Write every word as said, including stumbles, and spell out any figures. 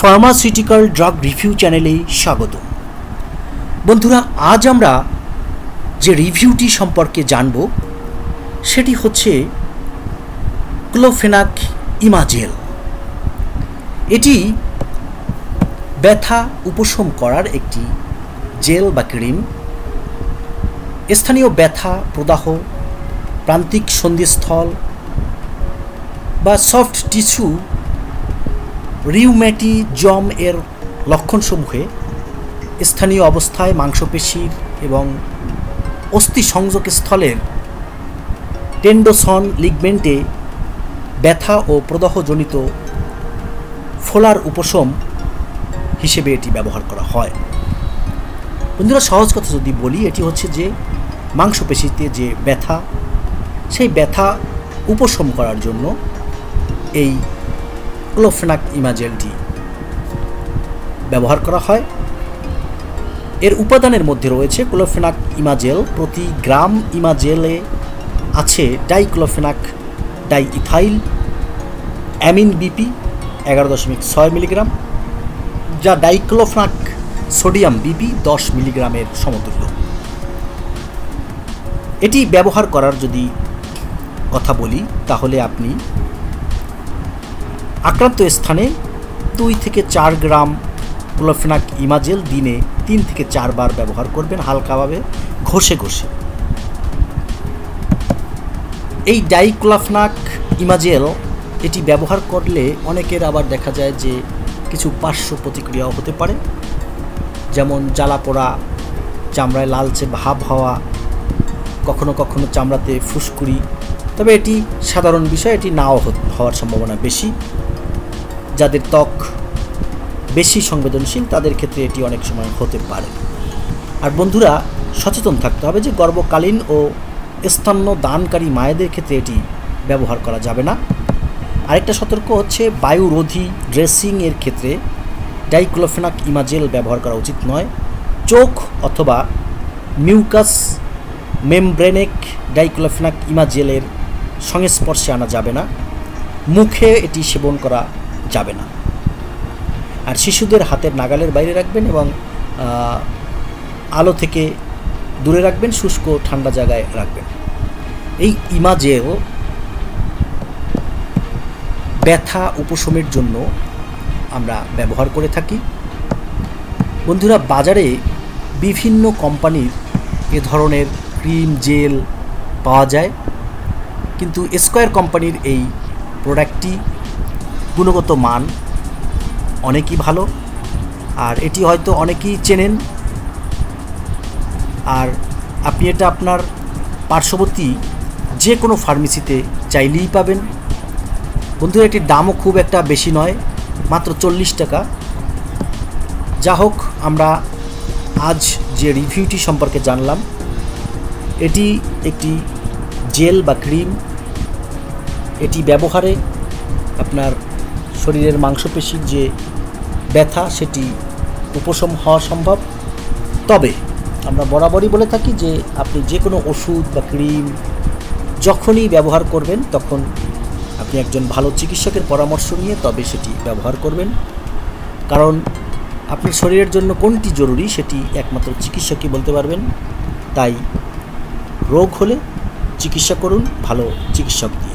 Pharmaceutical drug review চ্যানেলে স্বাগত। বন্ধুরা, আজ আমরা যে রিভিউটি সম্পর্কে জানব সেটি হচ্ছে ক্লোফেনাক ইমাজেল। এটি ব্যথা উপশম করার একটি জেল বা ক্রিম। স্থানীয় ব্যথা, প্রদাহ, প্রান্তিক সন্ধিস্থল বা সফট টিস্যু রিউম্যাটিজম এর লক্ষণসমূহে স্থানীয় অবস্থায় মাংসপেশির এবং অস্থি সংযোগস্থলের টেন্ডোসন লিগমেন্টে ব্যথা ও প্রদাহজনিত ফোলার উপশম হিসেবে এটি ব্যবহার করা হয়। বন্ধুরা, সহজ কথা যদি বলি, এটি হচ্ছে যে মাংসপেশিতে যে ব্যথা, সেই ব্যথা উপশম করার জন্য এই ক্লোফেনাক ইমাজেলটি ব্যবহার করা হয়। এর উপাদানের মধ্যে রয়েছে ক্লোফেনাক ইমাজেল, প্রতি গ্রাম ইমাজেলে আছে ডাইক্লোফেনাক ডাইইথাইল অ্যামিন বিপি এগারো দশমিক ছয় মিলিগ্রাম, যা ডাইক্লোফেনাক সোডিয়াম বিপি দশ মিলিগ্রামের সমতুল্য। এটি ব্যবহার করার যদি কথা বলি, তাহলে আপনি আক্রান্ত স্থানে দুই থেকে চার গ্রাম ক্লোফেনাক ইমাজেল দিনে তিন থেকে চারবার ব্যবহার করবেন, হালকাভাবে ঘষে ঘষে। এই ডাইক্লোফেনাক ইমাজেল এটি ব্যবহার করলে অনেকের আবার দেখা যায় যে কিছু পার্শ্ব প্রতিক্রিয়াও হতে পারে, যেমন জ্বালা পোড়া, চামড়ায় লালচে ভাব হওয়া, কখনো কখনো চামড়াতে ফুসকুড়ি। তবে এটি সাধারণ বিষয়, এটি নাও হওয়ার সম্ভাবনা বেশি। যাদের ত্বক বেশি সংবেদনশীল তাদের ক্ষেত্রে এটি অনেক সময় হতে পারে। আর বন্ধুরা, সচেতন থাকতে হবে যে গর্ভকালীন ও স্তন্যদানকারী মায়েদের ক্ষেত্রে এটি ব্যবহার করা যাবে না। আরেকটা সতর্ক হচ্ছে বায়ুরোধী ড্রেসিংয়ের ক্ষেত্রে ডাইক্লোফেনাক ইমাজেল ব্যবহার করা উচিত নয়। চোখ অথবা মিউকাস মেমব্রেনেক ডাইক্লোফেনাক ইমাজেলের সংস্পর্শে আনা যাবে না। মুখে এটি সেবন করা যাবে না। আর শিশুদের হাতের নাগালের বাইরে রাখবেন এবং আলো থেকে দূরে রাখবেন, শুষ্ক ঠান্ডা জায়গায় রাখবেন। এই ইমাজেল ব্যথা উপশমের জন্য আমরা ব্যবহার করে থাকি। বন্ধুরা, বাজারে বিভিন্ন কোম্পানির এ ধরনের ক্রিম জেল পাওয়া যায়, কিন্তু স্কয়ার কোম্পানির এই প্রোডাক্টটি গুণগত মান অনেকই ভালো। আর এটি হয়তো অনেকেই চেনেন। আর আপনি এটা আপনার পার্শ্ববর্তী যে কোনো ফার্মেসিতে চাইলেই পাবেন। বন্ধুরা, এটির দামও খুব একটা বেশি নয়, মাত্র চল্লিশ টাকা। যা হোক, আমরা আজ যে রিভিউটি সম্পর্কে জানলাম, এটি একটি জেল বা ক্রিম। এটি ব্যবহারে আপনার শরীরের মাংসপেশির যে ব্যথা সেটি উপশম হওয়া সম্ভব। তবে আমরা বরাবরই বলে থাকি যে আপনি যে কোনো ওষুধ বা ক্রিম যখনই ব্যবহার করবেন তখন আপনি একজন ভালো চিকিৎসকের পরামর্শ নিয়ে তবে সেটি ব্যবহার করবেন, কারণ আপনার শরীরের জন্য কোনটি জরুরি সেটি একমাত্র চিকিৎসকই বলতে পারবেন। তাই রোগ হলে চিকিৎসা করুন ভালো চিকিৎসক।